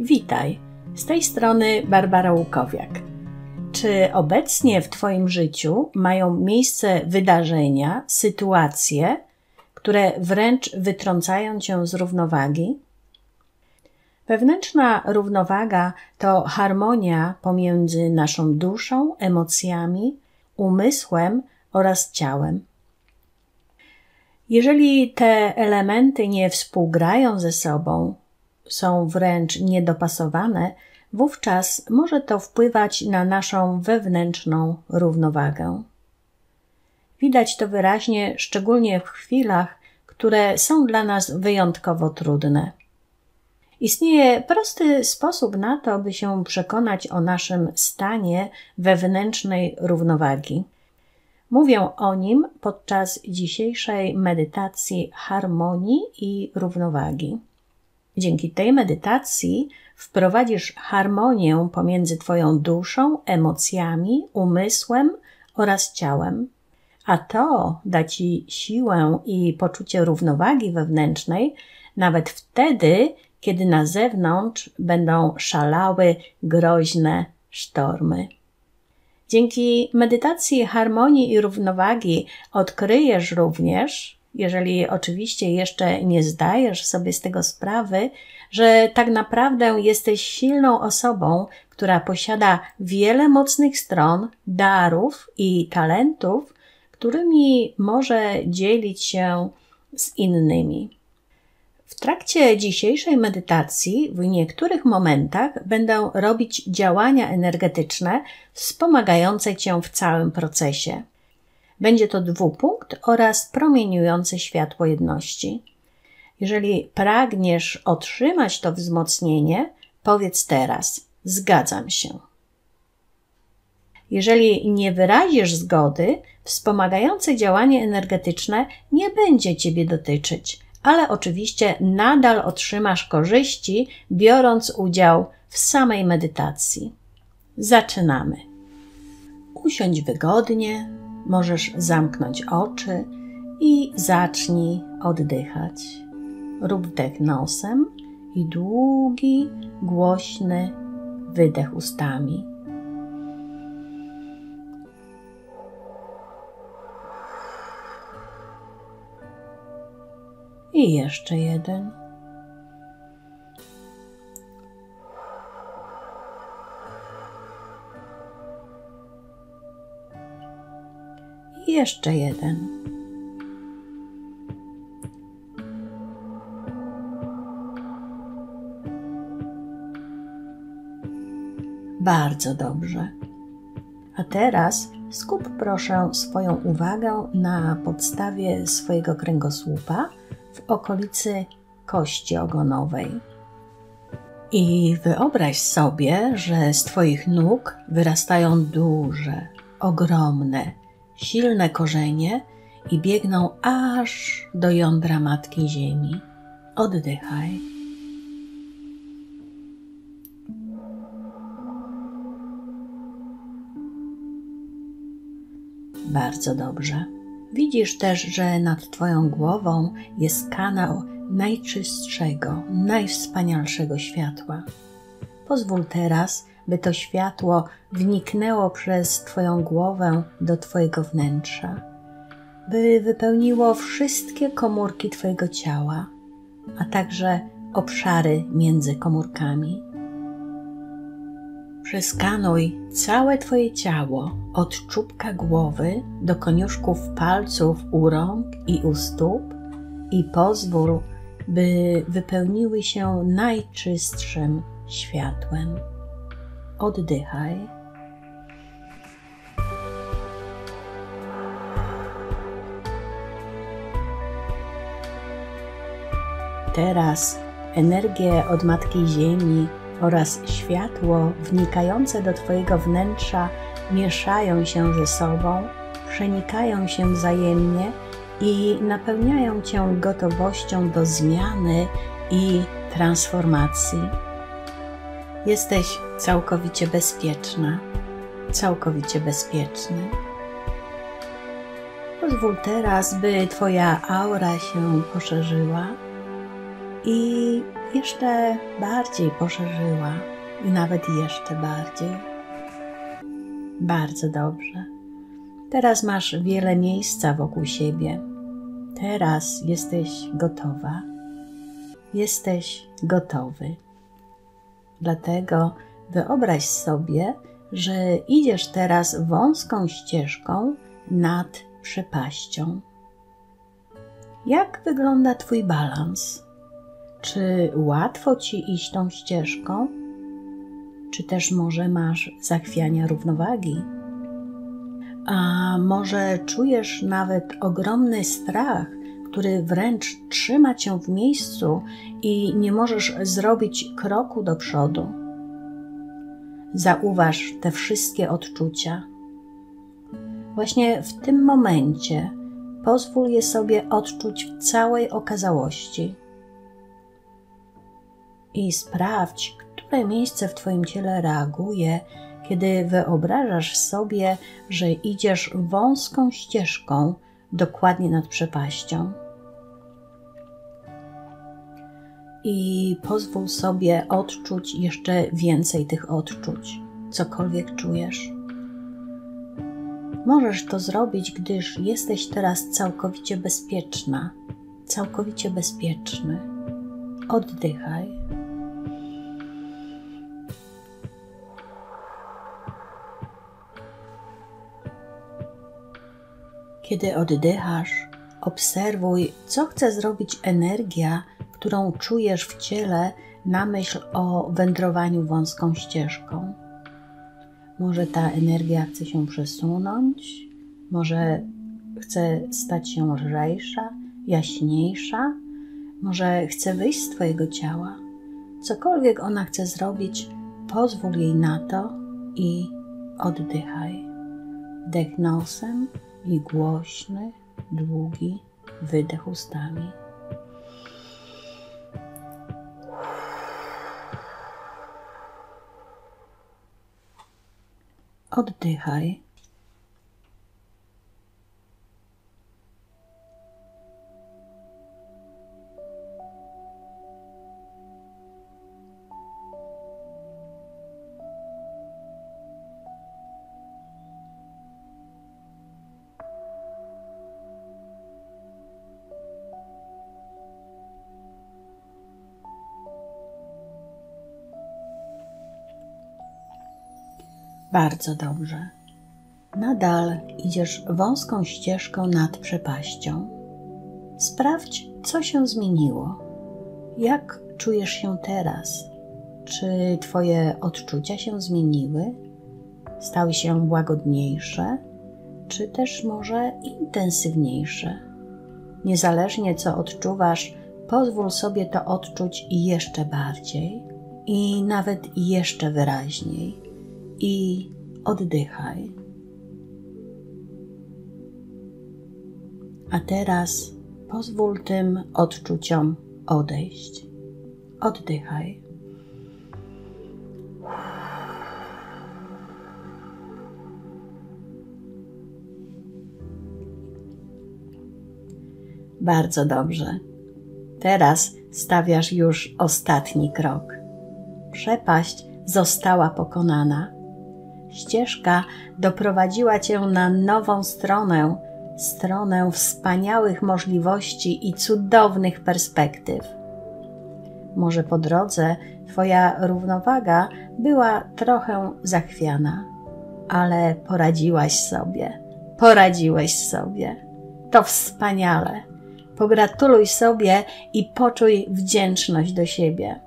Witaj, z tej strony Barbara Łukowiak. Czy obecnie w Twoim życiu mają miejsce wydarzenia, sytuacje, które wręcz wytrącają Cię z równowagi? Wewnętrzna równowaga to harmonia pomiędzy naszą duszą, emocjami, umysłem oraz ciałem. Jeżeli te elementy nie współgrają ze sobą, są wręcz niedopasowane, wówczas może to wpływać na naszą wewnętrzną równowagę. Widać to wyraźnie, szczególnie w chwilach, które są dla nas wyjątkowo trudne. Istnieje prosty sposób na to, by się przekonać o naszym stanie wewnętrznej równowagi. Mówię o nim podczas dzisiejszej medytacji harmonii i równowagi. Dzięki tej medytacji wprowadzisz harmonię pomiędzy Twoją duszą, emocjami, umysłem oraz ciałem, a to da Ci siłę i poczucie równowagi wewnętrznej nawet wtedy, kiedy na zewnątrz będą szalały groźne sztormy. Dzięki medytacji harmonii i równowagi odkryjesz również, jeżeli oczywiście jeszcze nie zdajesz sobie z tego sprawy, że tak naprawdę jesteś silną osobą, która posiada wiele mocnych stron, darów i talentów, którymi może dzielić się z innymi. W trakcie dzisiejszej medytacji w niektórych momentach będę robić działania energetyczne wspomagające Cię w całym procesie. Będzie to dwupunkt oraz promieniujące światło jedności. Jeżeli pragniesz otrzymać to wzmocnienie, powiedz teraz: zgadzam się. Jeżeli nie wyrazisz zgody, wspomagające działanie energetyczne nie będzie Ciebie dotyczyć, ale oczywiście nadal otrzymasz korzyści, biorąc udział w samej medytacji. Zaczynamy. Usiądź wygodnie, możesz zamknąć oczy i zacznij oddychać. Rób wdech nosem i długi, głośny wydech ustami. I jeszcze jeden. I jeszcze jeden. Bardzo dobrze. A teraz skup proszę swoją uwagę na podstawie swojego kręgosłupa w okolicy kości ogonowej. I wyobraź sobie, że z Twoich nóg wyrastają duże, ogromne, silne korzenie i biegną aż do jądra Matki Ziemi. Oddychaj. Bardzo dobrze. Widzisz też, że nad Twoją głową jest kanał najczystszego, najwspanialszego światła. Pozwól teraz, by to światło wniknęło przez Twoją głowę do Twojego wnętrza, by wypełniło wszystkie komórki Twojego ciała, a także obszary między komórkami. Przeskanuj całe Twoje ciało od czubka głowy do koniuszków palców u rąk i u stóp i pozwól, by wypełniły się najczystszym światłem. Oddychaj. Teraz energię od Matki Ziemi oraz światło wnikające do Twojego wnętrza mieszają się ze sobą, przenikają się wzajemnie i napełniają Cię gotowością do zmiany i transformacji. Jesteś całkowicie bezpieczna, całkowicie bezpieczny. Pozwól teraz, by Twoja aura się poszerzyła i jeszcze bardziej poszerzyła i nawet jeszcze bardziej. Bardzo dobrze. Teraz masz wiele miejsca wokół siebie. Teraz jesteś gotowa. Jesteś gotowy. Dlatego wyobraź sobie, że idziesz teraz wąską ścieżką nad przepaścią. Jak wygląda twój balans? Czy łatwo ci iść tą ścieżką? Czy też może masz zachwiania równowagi? A może czujesz nawet ogromny strach, który wręcz trzyma cię w miejscu i nie możesz zrobić kroku do przodu? Zauważ te wszystkie odczucia. Właśnie w tym momencie pozwól je sobie odczuć w całej okazałości. I sprawdź, które miejsce w twoim ciele reaguje, kiedy wyobrażasz sobie, że idziesz wąską ścieżką dokładnie nad przepaścią. I pozwól sobie odczuć jeszcze więcej tych odczuć, cokolwiek czujesz. Możesz to zrobić, gdyż jesteś teraz całkowicie bezpieczna, całkowicie bezpieczny. Oddychaj. Kiedy oddychasz, obserwuj, co chce zrobić energia, którą czujesz w ciele na myśl o wędrowaniu wąską ścieżką. Może ta energia chce się przesunąć, może chce stać się lżejsza, jaśniejsza, może chce wyjść z twojego ciała. Cokolwiek ona chce zrobić, pozwól jej na to i oddychaj. Wdech nosem i głośny, długi wydech ustami. Oddychaj. Bardzo dobrze. Nadal idziesz wąską ścieżką nad przepaścią. Sprawdź, co się zmieniło. Jak czujesz się teraz? Czy twoje odczucia się zmieniły? Stały się łagodniejsze? Czy też może intensywniejsze? Niezależnie co odczuwasz, pozwól sobie to odczuć jeszcze bardziej i nawet jeszcze wyraźniej. I oddychaj. A teraz pozwól tym odczuciom odejść. Oddychaj. Bardzo dobrze. Teraz stawiasz już ostatni krok. Przepaść została pokonana. Ścieżka doprowadziła cię na nową stronę, stronę wspaniałych możliwości i cudownych perspektyw. Może po drodze twoja równowaga była trochę zachwiana, ale poradziłeś sobie. To wspaniale. Pogratuluj sobie i poczuj wdzięczność do siebie.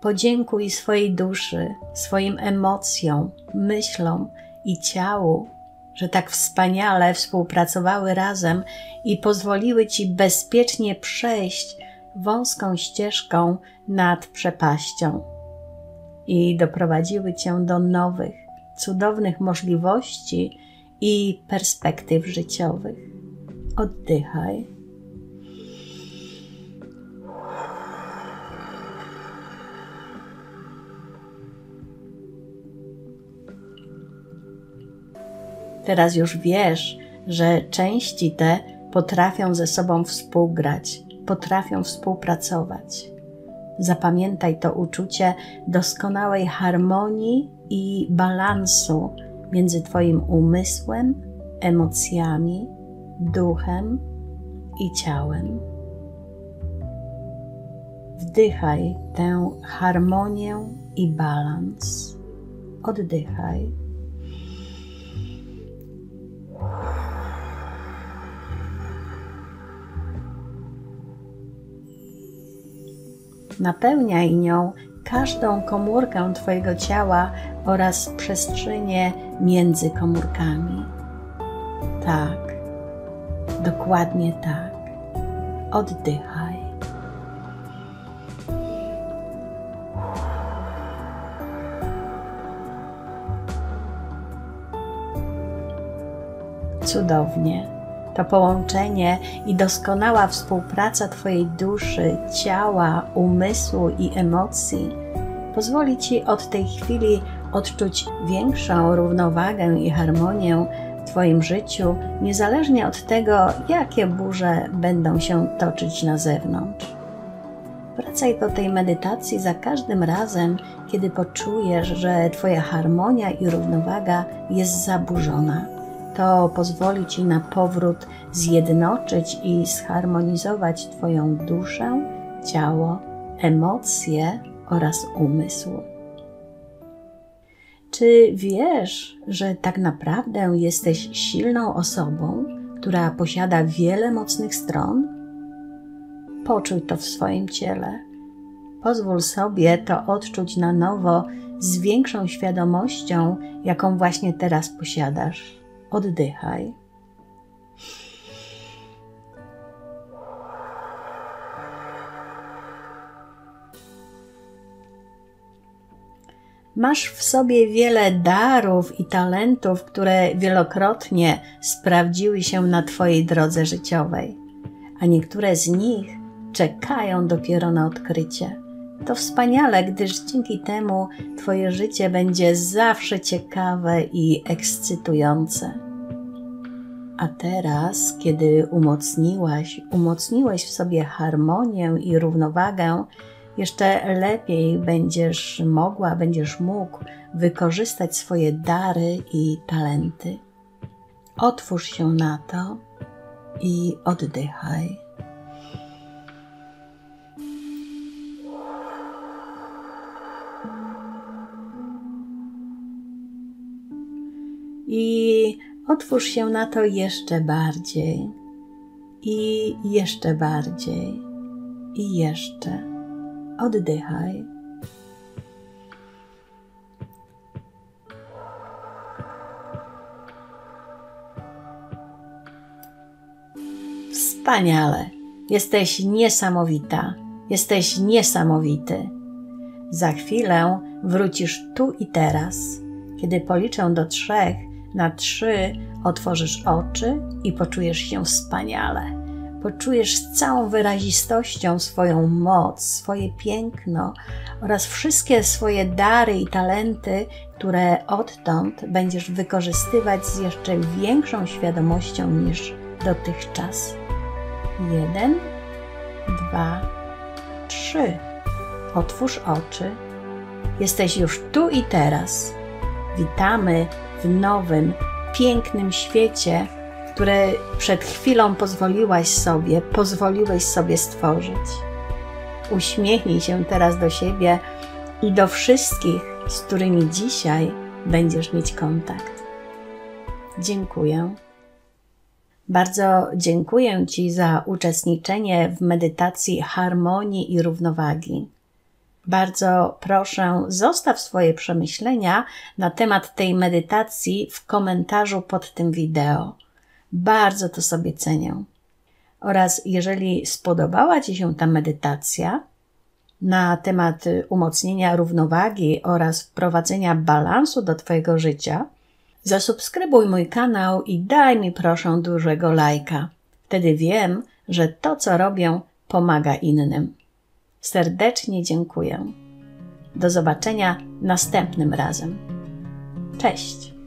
Podziękuj swojej duszy, swoim emocjom, myślom i ciału, że tak wspaniale współpracowały razem i pozwoliły ci bezpiecznie przejść wąską ścieżką nad przepaścią i doprowadziły cię do nowych, cudownych możliwości i perspektyw życiowych. Oddychaj. Teraz już wiesz, że części te potrafią ze sobą współgrać, potrafią współpracować. Zapamiętaj to uczucie doskonałej harmonii i balansu między Twoim umysłem, emocjami, duchem i ciałem. Wdychaj tę harmonię i balans. Oddychaj. Napełniaj nią każdą komórkę Twojego ciała oraz przestrzenie między komórkami. Tak, dokładnie tak. Oddychaj. Cudownie. To połączenie i doskonała współpraca Twojej duszy, ciała, umysłu i emocji pozwoli Ci od tej chwili odczuć większą równowagę i harmonię w Twoim życiu, niezależnie od tego, jakie burze będą się toczyć na zewnątrz. Wracaj do tej medytacji za każdym razem, kiedy poczujesz, że Twoja harmonia i równowaga jest zaburzona. To pozwoli Ci na powrót zjednoczyć i zharmonizować Twoją duszę, ciało, emocje oraz umysł. Czy wiesz, że tak naprawdę jesteś silną osobą, która posiada wiele mocnych stron? Poczuj to w swoim ciele. Pozwól sobie to odczuć na nowo z większą świadomością, jaką właśnie teraz posiadasz. Oddychaj. Masz w sobie wiele darów i talentów, które wielokrotnie sprawdziły się na Twojej drodze życiowej, a niektóre z nich czekają dopiero na odkrycie. To wspaniale, gdyż dzięki temu Twoje życie będzie zawsze ciekawe i ekscytujące. A teraz, kiedy umocniłeś w sobie harmonię i równowagę, jeszcze lepiej będziesz mógł wykorzystać swoje dary i talenty. Otwórz się na to i oddychaj. I otwórz się na to jeszcze bardziej, i jeszcze bardziej, i jeszcze. Oddychaj. Wspaniale! Jesteś niesamowita, jesteś niesamowity. Za chwilę wrócisz tu i teraz. Kiedy policzę do 3, na 3 otworzysz oczy i poczujesz się wspaniale. Poczujesz z całą wyrazistością swoją moc, swoje piękno oraz wszystkie swoje dary i talenty, które odtąd będziesz wykorzystywać z jeszcze większą świadomością niż dotychczas. 1, 2, 3. Otwórz oczy. Jesteś już tu i teraz. Witamy w nowym, pięknym świecie, który przed chwilą pozwoliłeś sobie stworzyć. Uśmiechnij się teraz do siebie i do wszystkich, z którymi dzisiaj będziesz mieć kontakt. Dziękuję. Bardzo dziękuję Ci za uczestniczenie w medytacji harmonii i równowagi. Bardzo proszę, zostaw swoje przemyślenia na temat tej medytacji w komentarzu pod tym wideo. Bardzo to sobie cenię. Oraz jeżeli spodobała Ci się ta medytacja na temat umocnienia równowagi oraz wprowadzenia balansu do Twojego życia, zasubskrybuj mój kanał i daj mi proszę dużego lajka. Wtedy wiem, że to, co robię, pomaga innym. Serdecznie dziękuję. Do zobaczenia następnym razem. Cześć!